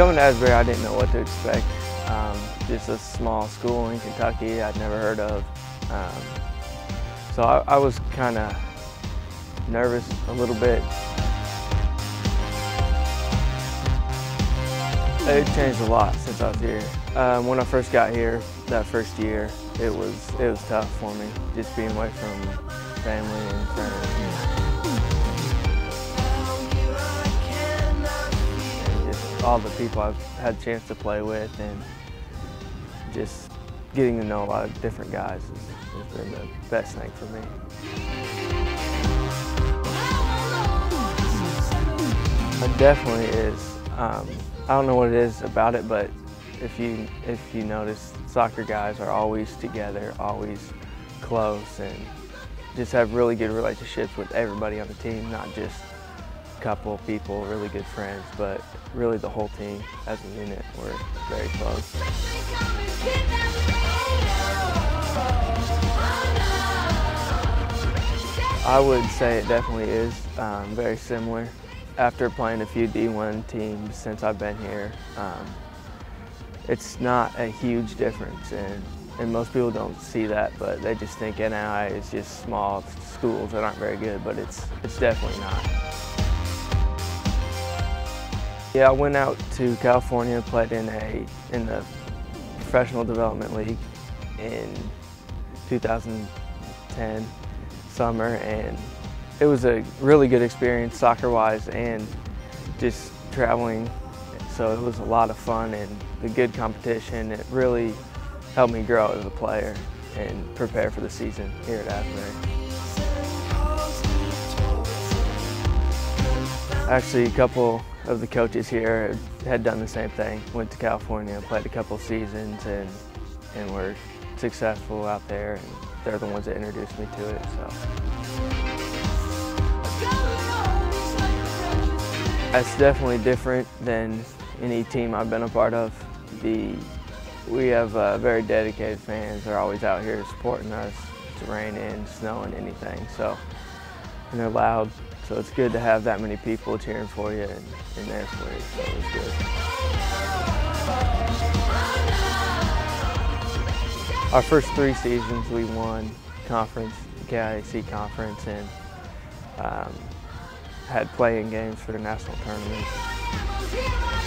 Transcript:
Coming to Asbury, I didn't know what to expect. Just a small school in Kentucky I'd never heard of. So I was kind of nervous a little bit. It changed a lot since I was here. When I first got here, that first year, it was tough for me, just being away from family and friends. And just all the people I've had a chance to play with, and just getting to know a lot of different guys has been the best thing for me. It definitely is. I don't know what it is about it, but if you notice, soccer guys are always together, always close, and just have really good relationships with everybody on the team, not just a couple of people, really good friends, but really the whole team as a unit, we're very close. I would say it definitely is very similar. After playing a few D1 teams since I've been here, it's not a huge difference, and most people don't see that, but they just think NAIA is just small schools that aren't very good, but it's definitely not. Yeah, I went out to California and played in the Professional Development League in 2010 summer, and it was a really good experience soccer-wise and just traveling, so it was a lot of fun and the good competition. It really helped me grow as a player and prepare for the season here at Asbury. Actually, a couple of the coaches here had done the same thing, went to California, played a couple seasons, and were successful out there, and they're the ones that introduced me to it. So. That's definitely different than any team I've been a part of. We have very dedicated fans. They're always out here supporting us. It's raining, snowing, anything. So, and they're loud. So it's good to have that many people cheering for you and there for you. So it's good. Our first three seasons, we won conference, the KIAC conference, and had playing games for the national tournament.